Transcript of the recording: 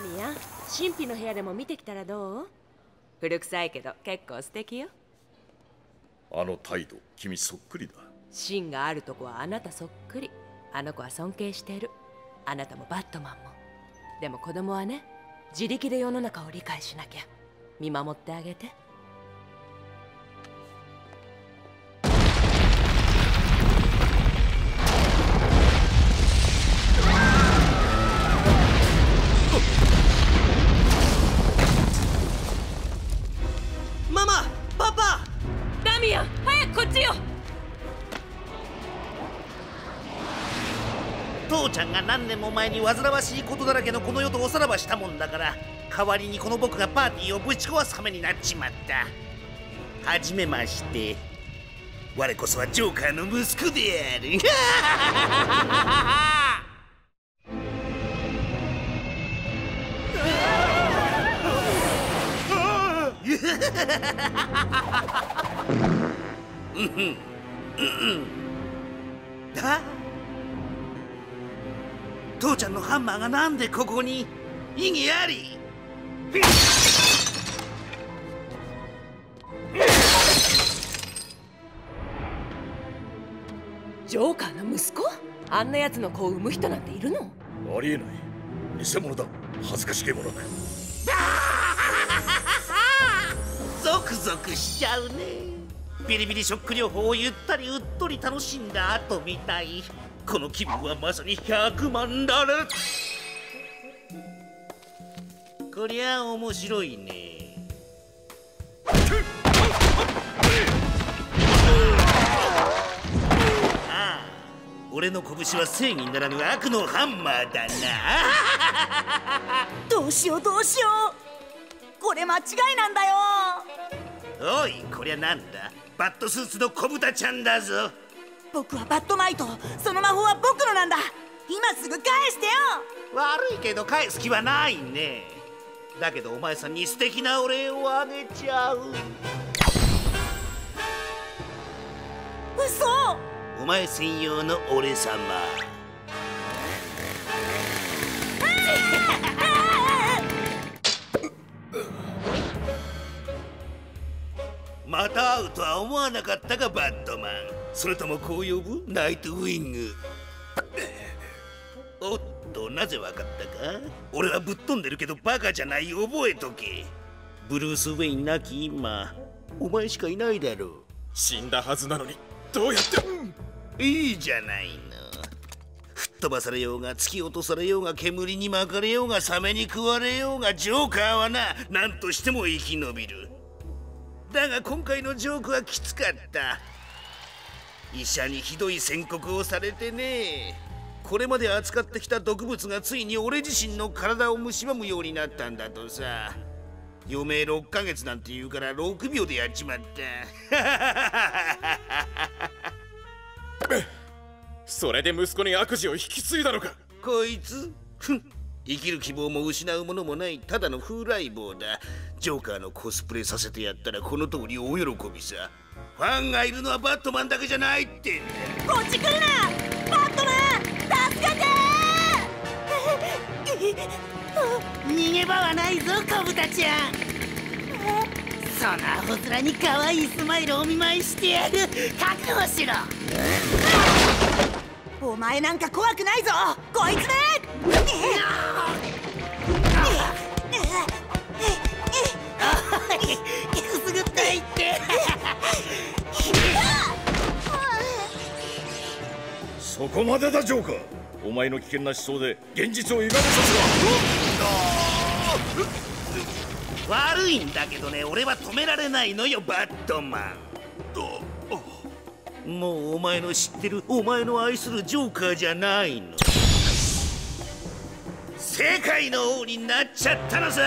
ミヤ、神秘の部屋でも見てきたらどう？古臭いけど結構素敵よ。あの態度、君そっくりだ。芯があるとこはあなたそっくり。あの子は尊敬してる。あなたもバットマンも。でも子供はね、自力で世の中を理解しなきゃ。見守ってあげて。ママ、パパ、ダミアン、早くこっちよ。父ちゃんが何年も前に煩わしいことだらけのこの世とおさらばしたもんだから、代わりにこの僕がパーティーをぶち壊すためになっちまった。はじめまして、我こそはジョーカーの息子である。父ちゃんのハンマーがなんでここに？意義あり。ジョーカーの息子？あんなやつの子を産む人なんているの？ありえない。偽物だ。恥ずかしげもなく。ゾクゾクしちゃうね。ビリビリショック療法をゆったりうっとり楽しんだ後みたい。この気分はまさに100万ダラ。こりゃ面白いね。ああ、俺の拳は正義ならぬ悪のハンマーだな。どうしようどうしよう、これ間違いなんだよ。おい、こりゃなんだ、バットスーツの小豚ちゃんだぞ。僕はバットマイト、その魔法は僕のなんだ。今すぐ返してよ。悪いけど返す気はないね。だけどお前さんに素敵なお礼をあげちゃう。嘘。お前専用の俺様。また会うとは思わなかったか、バットマン。それともこう呼ぶ？ナイトウィング。おっと、なぜわかったか？俺はぶっ飛んでるけどバカじゃない、覚えとけ。ブルース・ウェインなき今、お前しかいないだろう。死んだはずなのに、どうやって？いいじゃないの。吹っ飛ばされようが、突き落とされようが、煙に巻かれようが、サメに食われようが、ジョーカーはな、なんとしても生き延びる。だが今回のジョークはきつかった。医者にひどい宣告をされてね。これまで扱ってきた毒物がついに俺自身の体を蝕むようになったんだとさ。余命6ヶ月なんて言うから6秒でやっちまった。それで息子に悪事を引き継いだのか、こいつ。生きる希望も失うものもない、ただの風来坊だ。ジョーカーのコスプレさせてやったらこの通り大喜びさ。ファンがいるのはバットマンだけじゃないってんだ。こっち来るな、バットマン。逃げ場はないぞ、コブタちゃん。そのアホ面に可愛いスマイルをお見舞いしてやる。覚悟しろ。お前なんか怖くないぞ、こいつめ。くすぐっていって。そこまでだ、ジョーカー。お前の危険な思想で現実を歪めさせろ。悪いんだけどね、俺は止められないのよ、バットマン。もうお前の知ってる、お前の愛するジョーカーじゃないの。世界の王になっちゃったのさ。